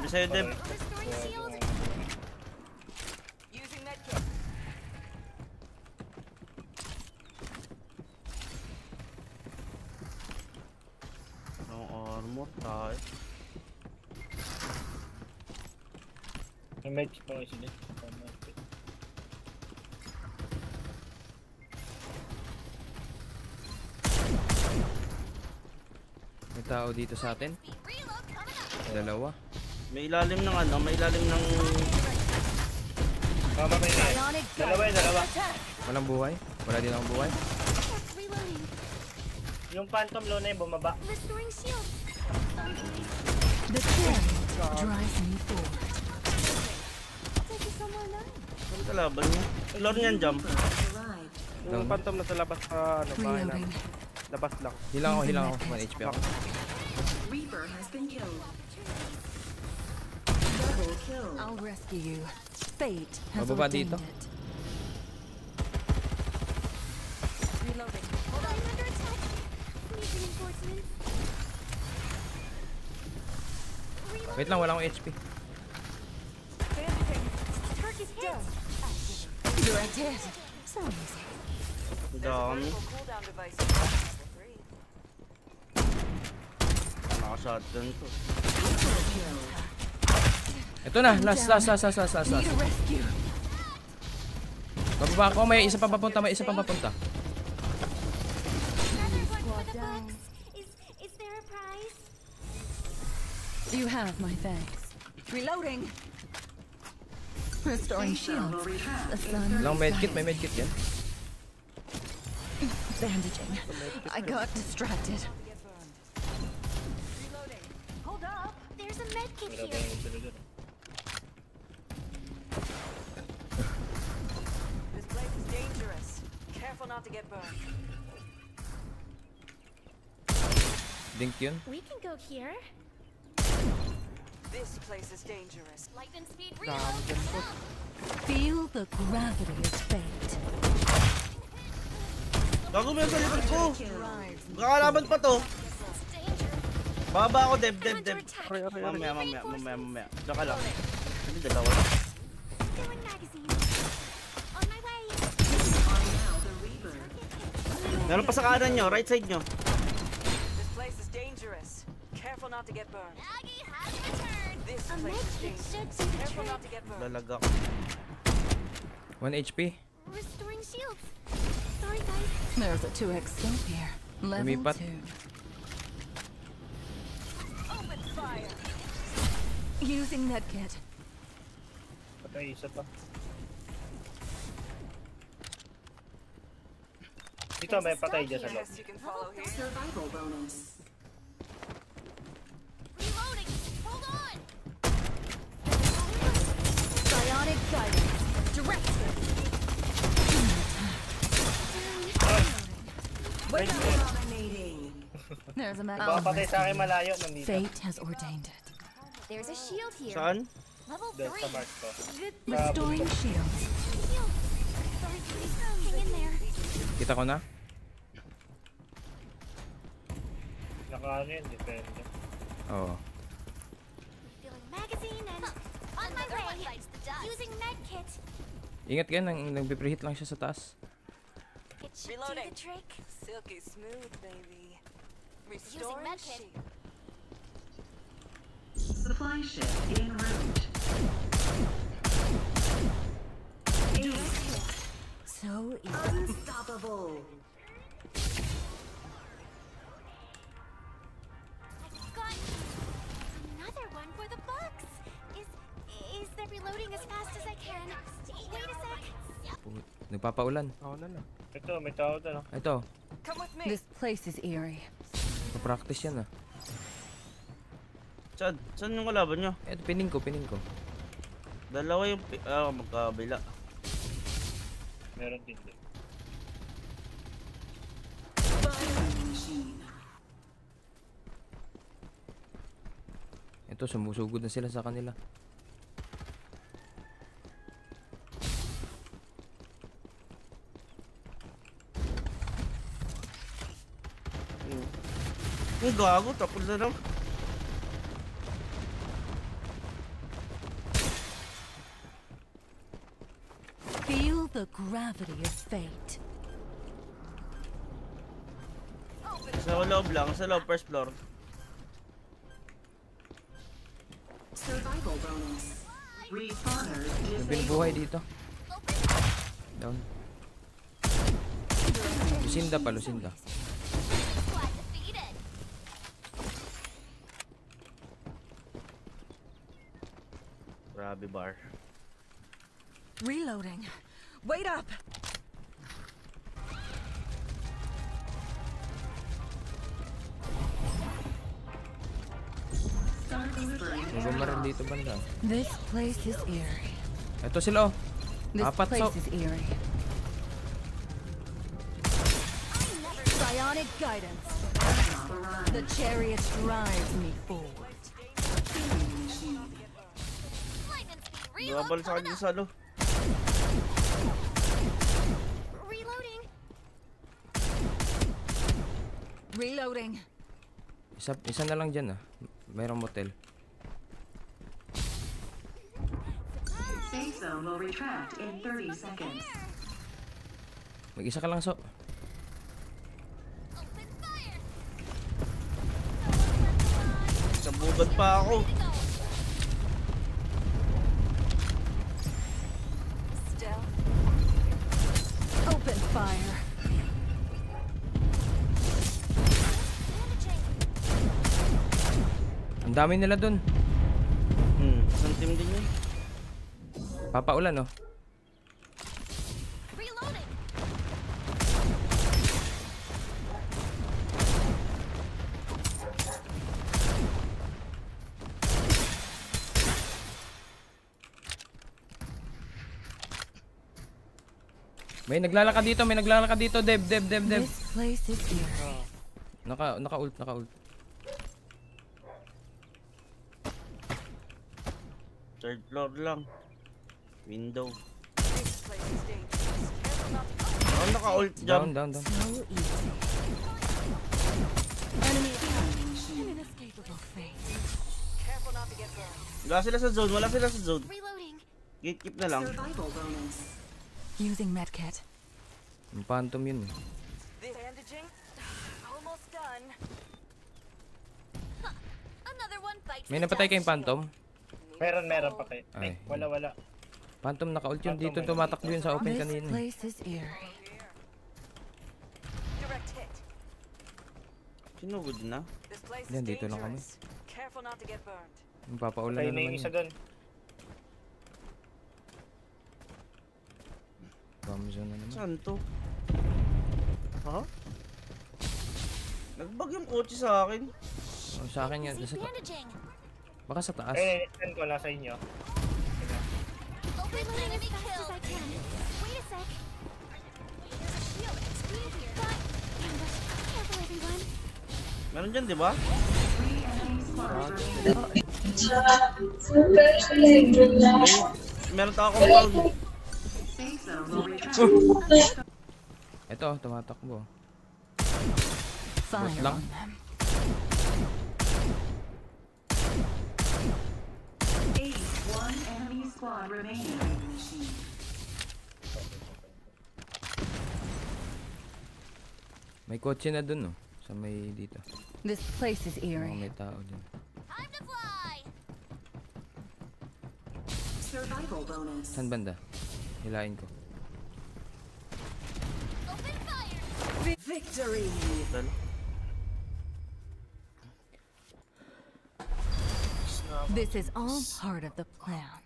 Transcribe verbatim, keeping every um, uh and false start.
I'm just hitting him. No armor, die. I made spice in it. May tao dito sa atin. Dalawa. May ilalim ng ano, may ilalim ng... Tama may ilalim. Dalawa yun, dalawa. Walang buhay? Wala din akong buhay? Yung phantom low na yun, bumaba. The storm drives me forward. Ano ka laban niya? Lord niyan jump. Yung phantom na sa labas sa ano, bahay na. Labas lang. Hilang ako, hilang ako. One H P ako. Reaper has been killed. Double kill. I'll rescue you. Fate has ordained it. Reloading. Hold on, under attack. Need reinforcements. Wait lang, wala akong H P. Turkey's hit. You're dead. So easy. Dami. Nakasatan to. Ito na, last, last, last, last, last, last, last. Bababa ako, may isa pang papunta, may isa pang papunta. You have my thanks. Reloading. Restoring shields. Long medkit, may medkit yan. Bandaging. I got distracted. Hold up. There's a medkit here. This place is dangerous. Careful not to get burned. Dink yun. We can go here. This place is dangerous. Lightning speed reload. Feel the gravity of fate. Gago mo yung salipad ko! Nakakalaban pa to! Baba ako, deb, deb, deb. Mamaya, mamaya, mamaya, mamaya. Daka lang. Ano yung dalawa? Meron pa sa kanan nyo, right side nyo. This place is dangerous. Careful not to get burned. This place is dangerous. Careful not to get burned. Lalaga ko. one H P. Restoring shields. There's a two X scope here. Level two. Open fire. Using that kit. Okay, isa pa. Dito may patay dyan sa loob. Survival bonus. Reloading. Hold on. Psionic guidance. Direct. There's a man. Fate has ordained it. There's a shield here. Son? Level three. Restoring shields. Hang in there. Kita ko na. Nakangin, depende. Oh. Filling magazine and on my way. Using med kit. Ingat ka, nagbe-preheat lang siya sa taas. Reloading. Silky smooth, baby. Restoring sheep. Supply ship en route. So unstoppable. I've got another one for the books. Is is the reloading as fast as I can? Wait a sec. Nagpapaulan. Ako na lang. Ito, may tao doon. Ito. This place is eerie. Practice yan ah. Chad, saan yung kalaban nyo? Ito, pining ko, pining ko. Dalawa yung... Ah, magkabila. Meron din doon. Ito, sumusugod na sila sa kanila. Ang gago, tapos na lang. the gravity of fate. So low lang, sa low first floor. Survival bonus. Respawner is buhay dito. Down. Lucinda pa, Lucinda. Grabe bar. Reloading. Wait up. Dito banda. This place is eerie. Ito sila. This place is eerie. Psionic guidance. The chariot drives me forward. Double charge sa lo. Reloading. Isa, isa na lang dyan ah. Mayroong motel. Safe zone will retract in thirty seconds. Mag-isa ka lang so. Sabugad pa ako. Still. Open fire. Ang dami nila dun. Hmm, isang team din yun. Papaulan, no? Reloading. May naglalakad dito, may naglalakad dito, Dev, Dev, Dev, Dev. This place is here. Naka, naka-ult, naka-ult. Third floor lang. Window. Oh, naka-ult jump. Down, down, down. Wala sila sa zone, wala sila sa zone. Gatekeep na lang. Using medkit. Ang phantom yun eh. Bandaging? Almost done. May napatay kayong phantom? Meron, meron pa kayo. Ay, wala, wala. Phantom naka-ult yun. Dito tumatakbo yun sa open kanina. Sinugod na? Yan, dito lang kami. Magpapaulan na naman yun. Saan to? Ha? Nagbag yung kotse sa akin. Sa akin yan. Baka sa taas. Eh, send ko na sa inyo. Meron dyan, di ba? Meron tayo akong bag. Ito, tumatakbo. Wait lang. One enemy squad remaining. May kotse na dun, no? Sa may dito. This place is eerie. May tao dun. Time to fly. Survival bonus. San banda? Hilain ko. Open fire. Victory. This is all part of the plan.